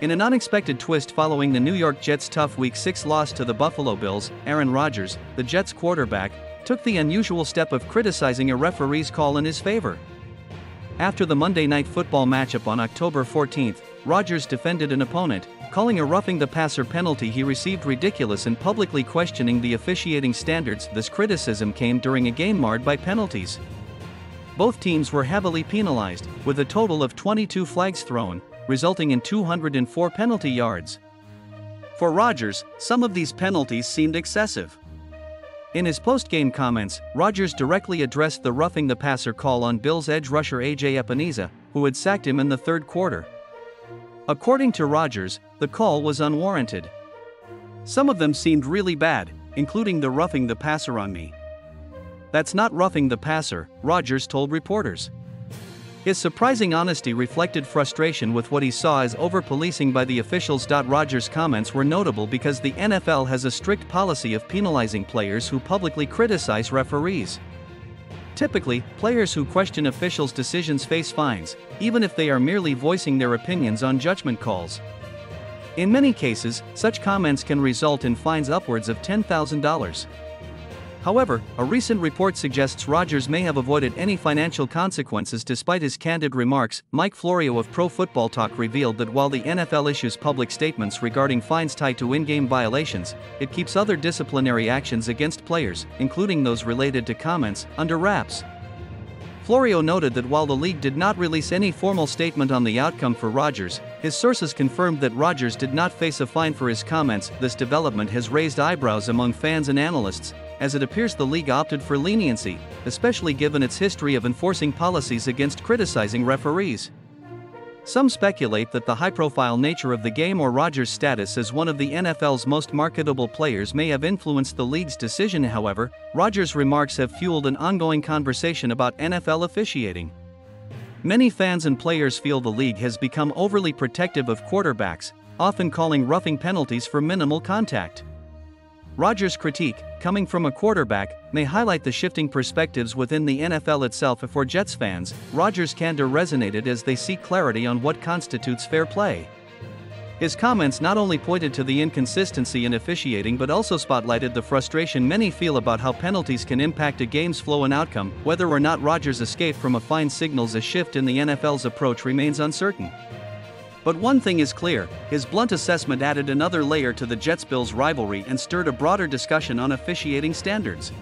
In an unexpected twist following the New York Jets' tough Week 6 loss to the Buffalo Bills, Aaron Rodgers, the Jets' quarterback, took the unusual step of criticizing a referee's call in his favor. After the Monday Night Football matchup on October 14, Rodgers defended an opponent, calling a roughing the passer penalty he received ridiculous and publicly questioning the officiating standards. This criticism came during a game marred by penalties. Both teams were heavily penalized, with a total of 22 flags thrown, resulting in 204 penalty yards. For Rodgers, some of these penalties seemed excessive. In his post-game comments, Rodgers directly addressed the roughing the passer call on Bills edge rusher AJ Epenesa, who had sacked him in the third quarter. According to Rodgers, the call was unwarranted. Some of them seemed really bad, including the roughing the passer on me. That's not roughing the passer, Rodgers told reporters. His surprising honesty reflected frustration with what he saw as over-policing by the officials. Rodgers' comments were notable because the NFL has a strict policy of penalizing players who publicly criticize referees. Typically, players who question officials' decisions face fines, even if they are merely voicing their opinions on judgment calls. In many cases, such comments can result in fines upwards of $10,000. However, a recent report suggests Rodgers may have avoided any financial consequences despite his candid remarks. Mike Florio of Pro Football Talk revealed that while the NFL issues public statements regarding fines tied to in-game violations, it keeps other disciplinary actions against players, including those related to comments, under wraps. Florio noted that while the league did not release any formal statement on the outcome for Rodgers, his sources confirmed that Rodgers did not face a fine for his comments. This development has raised eyebrows among fans and analysts, as it appears the league opted for leniency, especially given its history of enforcing policies against criticizing referees. Some speculate that the high-profile nature of the game or Rodgers' status as one of the NFL's most marketable players may have influenced the league's decision. However, Rodgers' remarks have fueled an ongoing conversation about NFL officiating. Many fans and players feel the league has become overly protective of quarterbacks, often calling roughing penalties for minimal contact. Rodgers' critique, coming from a quarterback, may highlight the shifting perspectives within the NFL itself. For Jets fans, Rodgers' candor resonated as they seek clarity on what constitutes fair play. His comments not only pointed to the inconsistency in officiating but also spotlighted the frustration many feel about how penalties can impact a game's flow and outcome. Whether or not Rodgers' escape from a fine signals a shift in the NFL's approach remains uncertain. But one thing is clear, his blunt assessment added another layer to the Jets-Bills rivalry and stirred a broader discussion on officiating standards.